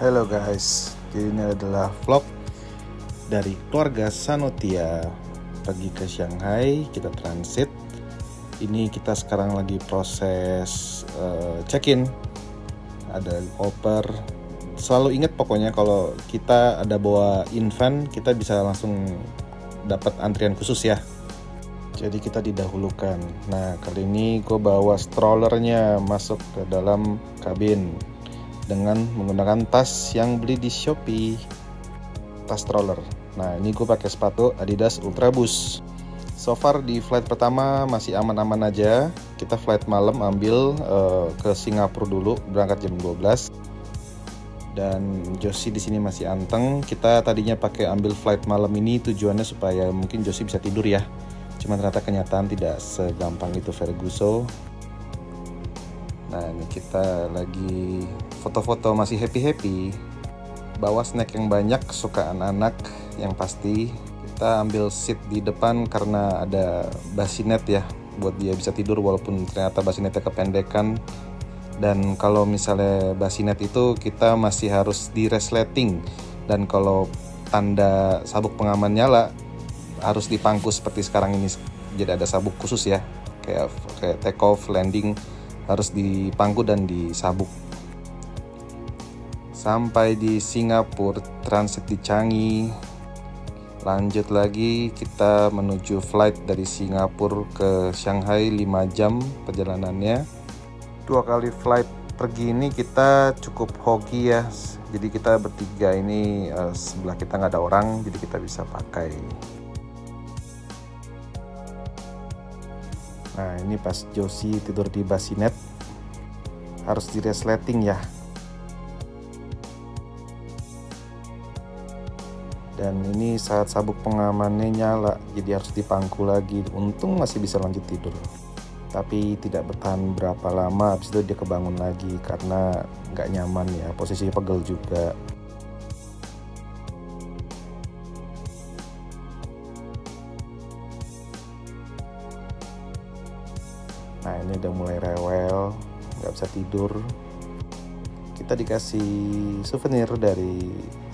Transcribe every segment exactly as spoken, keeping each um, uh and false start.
Hello guys, jadi ini adalah vlog dari keluarga Sanotia. Pergi ke Shanghai, kita transit. Ini kita sekarang lagi proses uh, check-in. Ada koper. Selalu ingat pokoknya kalau kita ada bawa infant, kita bisa langsung dapat antrian khusus ya. Jadi kita didahulukan. Nah, kali ini gue bawa strollernya masuk ke dalam kabin dengan menggunakan tas yang beli di Shopee, tas stroller. Nah, ini gue pakai sepatu Adidas Ultraboost. So far di flight pertama masih aman-aman aja. Kita flight malam ambil uh, ke Singapura dulu, berangkat jam dua belas. Dan Josie di sini masih anteng. Kita tadinya pakai ambil flight malam ini tujuannya supaya mungkin Josie bisa tidur ya. Cuma ternyata kenyataan tidak segampang itu, Ferguson. Nah, ini kita lagi foto-foto masih happy-happy. Bawa snack yang banyak kesukaan anak yang pasti. Kita ambil seat di depan karena ada basinet ya, buat dia bisa tidur walaupun ternyata basinetnya kependekan. Dan kalau misalnya basinet itu kita masih harus di resleting, dan kalau tanda sabuk pengaman nyala harus dipangku seperti sekarang ini. Jadi ada sabuk khusus ya, kayak kayak take off, landing harus dipangku dan disabuk. Sampai di Singapura, transit di Changi, lanjut lagi kita menuju flight dari Singapura ke Shanghai. Lima jam perjalanannya. Dua kali flight pergi ini kita cukup hoki ya, jadi kita bertiga ini sebelah kita nggak ada orang, jadi kita bisa pakai. Nah, ini pas Josie tidur di basinet, harus di resleting ya. Dan ini saat sabuk pengamannya nyala, jadi harus dipangku lagi. Untung masih bisa lanjut tidur, tapi tidak bertahan berapa lama. Habis itu dia kebangun lagi karena nggak nyaman ya, posisinya pegel juga. Nah, ini udah mulai rewel, nggak bisa tidur. Kita dikasih souvenir dari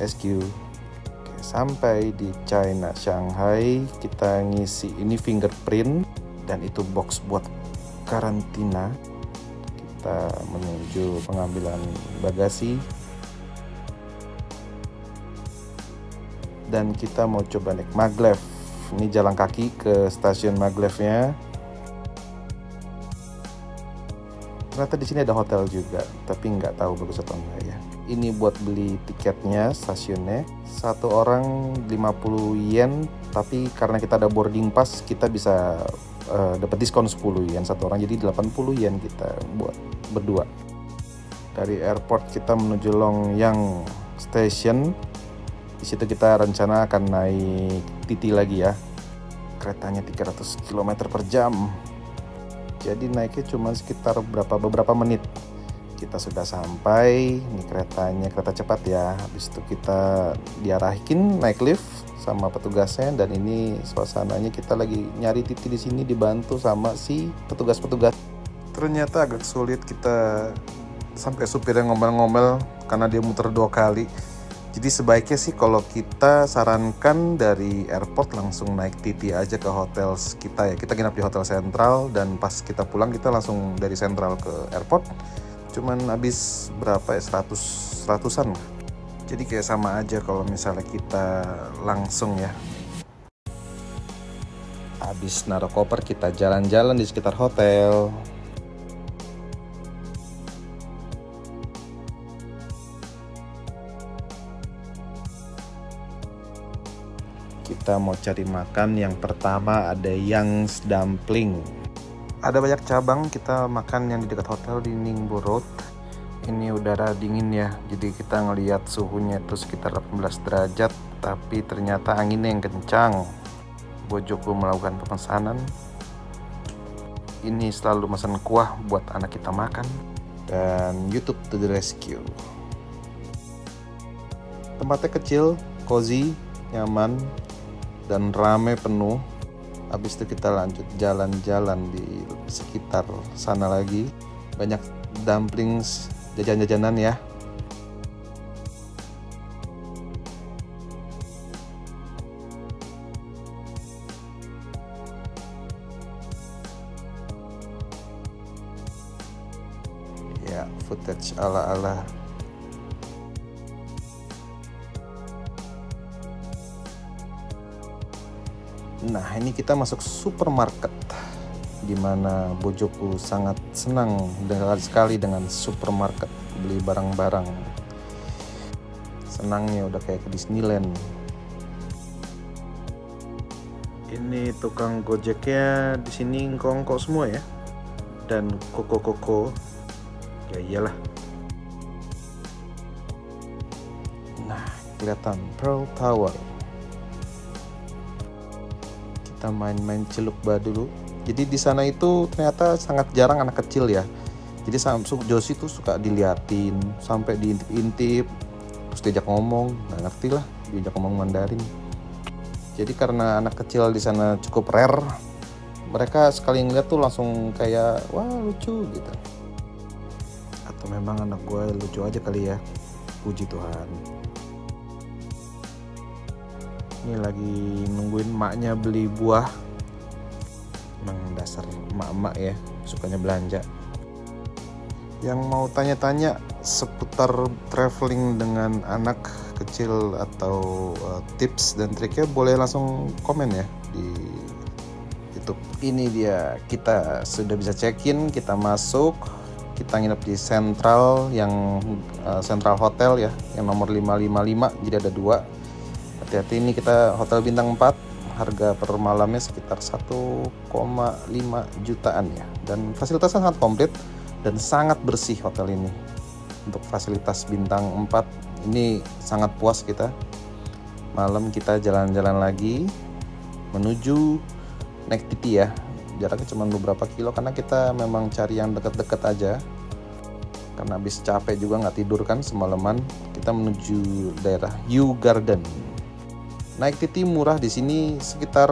S Q. Oke, sampai di China, Shanghai, kita ngisi ini fingerprint, dan itu box buat karantina. Kita menuju pengambilan bagasi. Dan kita mau coba naik maglev. Ini jalan kaki ke stasiun maglevnya. Ternyata di sini ada hotel juga, tapi nggak tahu bagus atau enggak ya. Ini buat beli tiketnya, stasiunnya. Satu orang lima puluh yen, tapi karena kita ada boarding pass, kita bisa uh, dapat diskon sepuluh yen satu orang, jadi delapan puluh yen kita buat berdua. Dari airport kita menuju Longyang Station. Di situ kita rencana akan naik Didi lagi ya. Keretanya tiga ratus kilometer per jam. Jadi naiknya cuma sekitar berapa beberapa menit. Kita sudah sampai. Ini keretanya kereta cepat ya. Habis itu kita diarahin naik lift sama petugasnya. Dan ini suasananya kita lagi nyari titik di sini, dibantu sama si petugas-petugas. Ternyata agak sulit, kita sampai supirnya ngomel-ngomel karena dia muter dua kali. Jadi sebaiknya sih kalau kita sarankan dari airport langsung naik Didi aja ke hotel kita ya. Kita nginap di hotel Central, dan pas kita pulang kita langsung dari Central ke airport. Cuman habis berapa ya, seratus, seratusan. Jadi kayak sama aja kalau misalnya kita langsung ya. Habis naruh koper kita jalan-jalan di sekitar hotel. Kita mau cari makan. Yang pertama ada Yang's Dumpling. Ada banyak cabang, kita makan yang di dekat hotel di Ningbo Road. Ini udara dingin ya, jadi kita ngelihat suhunya itu sekitar delapan belas derajat, tapi ternyata anginnya yang kencang. Bojoku melakukan pemesanan. Ini selalu pesan kuah buat anak kita makan. Dan YouTube to the rescue. Tempatnya kecil, cozy, nyaman, dan rame penuh. Habis itu kita lanjut jalan-jalan di sekitar sana lagi. Banyak dumplings, jajan-jajanan ya. vintage ala-ala. Nah, ini kita masuk supermarket, dimana Bojoku sangat senang dengan sekali dengan supermarket, beli barang-barang. Senangnya udah kayak ke Disneyland. Ini tukang gojeknya di sini ngkongkok semua ya, dan koko-koko, ya iyalah. Nah, kelihatan Pearl Tower. Kita main-main celup bah dulu. Jadi di sana itu ternyata sangat jarang anak kecil ya. Jadi Samsung Josie tuh suka diliatin, sampai diintip-intip, terus diajak ngomong, nggak ngerti lah, diajak ngomong Mandarin. Jadi karena anak kecil di sana cukup rare, mereka sekali ngeliat tuh langsung kayak wah lucu gitu. Atau memang anak gue lucu aja kali ya, puji Tuhan. Ini lagi nungguin maknya beli buah. Emang dasar emak-emak ya, sukanya belanja. Yang mau tanya-tanya seputar traveling dengan anak kecil atau uh, tips dan triknya, boleh langsung komen ya di YouTube. Ini dia, kita sudah bisa check-in, kita masuk, kita nginep di Central, yang uh, Central Hotel ya, yang nomor lima lima lima, jadi ada dua. Hati-hati, ini kita hotel bintang empat. Harga per malamnya sekitar satu koma lima jutaan ya, dan fasilitasnya sangat komplit dan sangat bersih hotel ini. Untuk fasilitas bintang empat ini sangat puas kita. Malam kita jalan-jalan lagi menuju naik Didi ya, jaraknya cuma beberapa kilo karena kita memang cari yang deket-deket aja, karena habis capek juga nggak tidur kan semalaman. Kita menuju daerah Yu Garden. Naik Didi murah di sini sekitar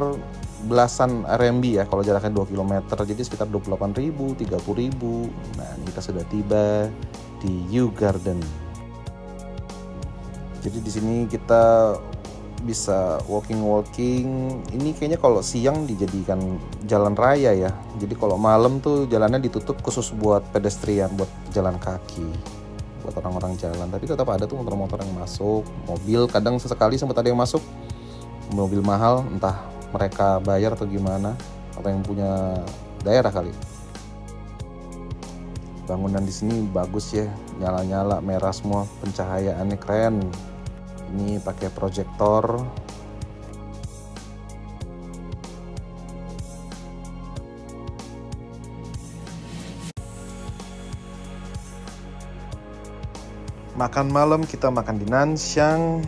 belasan R M B ya, kalau jaraknya dua kilometer, jadi sekitar dua puluh delapan ribu, tiga puluh ribu. Nah, kita sudah tiba di Yu Garden. Jadi di sini kita bisa walking-walking. Ini kayaknya kalau siang dijadikan jalan raya ya. Jadi kalau malam tuh jalannya ditutup khusus buat pedestrian, buat jalan kaki, buat orang-orang jalan. Tapi tetap ada tuh motor-motor yang masuk, mobil kadang sesekali sempat ada yang masuk, mobil mahal, entah mereka bayar atau gimana, atau yang punya daerah kali. Bangunan di sini bagus ya, nyala-nyala merah semua, pencahayaannya keren. Ini pakai proyektor. Makan malam kita makan di Nansyang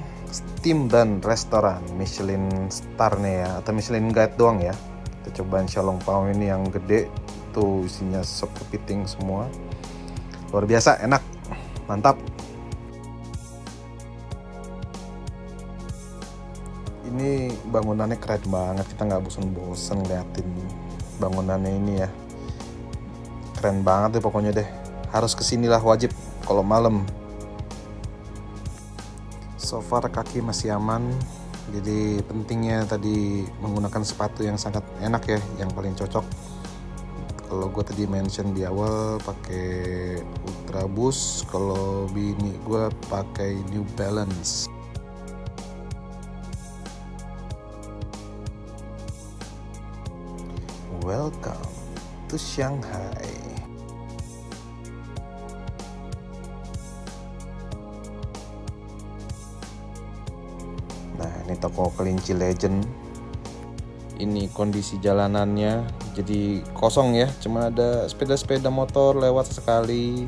Tim dan restoran Michelin Star nih ya, atau Michelin Guide doang ya. Kita cobain Shalom Pau ini yang gede, tuh isinya sop kepiting semua. Luar biasa, enak, mantap. Ini bangunannya keren banget, kita nggak bosen-bosen liatin bangunannya ini ya. Keren banget deh pokoknya deh, harus kesinilah wajib kalau malam. So far kaki masih aman, jadi pentingnya tadi menggunakan sepatu yang sangat enak ya, yang paling cocok. Kalau gue tadi mention di awal pakai Ultraboost, kalau bini gue pakai New Balance. Welcome to Shanghai. Ini toko kelinci legend. Ini kondisi jalanannya, jadi kosong ya, cuma ada sepeda-sepeda motor lewat sekali.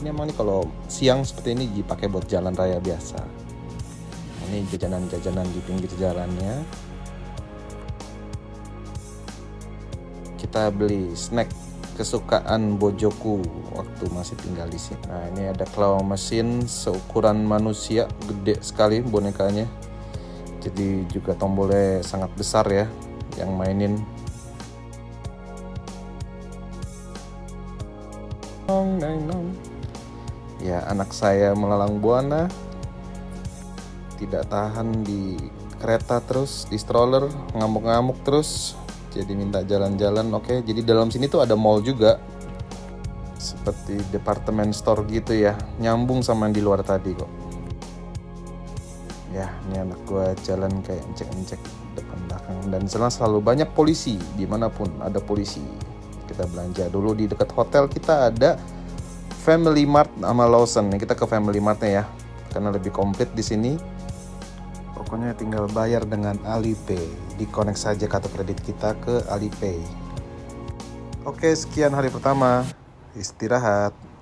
Ini emang nih kalau siang seperti ini dipakai buat jalan raya biasa. Ini jajanan-jajanan di pinggir jalannya. Kita beli snack kesukaan Bojoku waktu masih tinggal di sini. Nah, ini ada claw mesin seukuran manusia, gede sekali bonekanya. Jadi juga tombolnya sangat besar ya, yang mainin. Ya, anak saya melalang buana, tidak tahan di kereta terus, di stroller, ngamuk-ngamuk terus. Jadi minta jalan-jalan, oke. Jadi dalam sini tuh ada mall juga. seperti departemen store gitu ya, nyambung sama yang di luar tadi kok. Ya, ini anak gua jalan kayak ngecek-ngecek depan belakang, dan selalu banyak polisi, dimanapun ada polisi. Kita belanja dulu di dekat hotel, kita ada Family Mart sama Lawson. Kita ke Family Martnya ya, karena lebih komplit di sini. Pokoknya tinggal bayar dengan Alipay, dikonek saja kartu kredit kita ke Alipay. Oke, sekian hari pertama. Istirahat.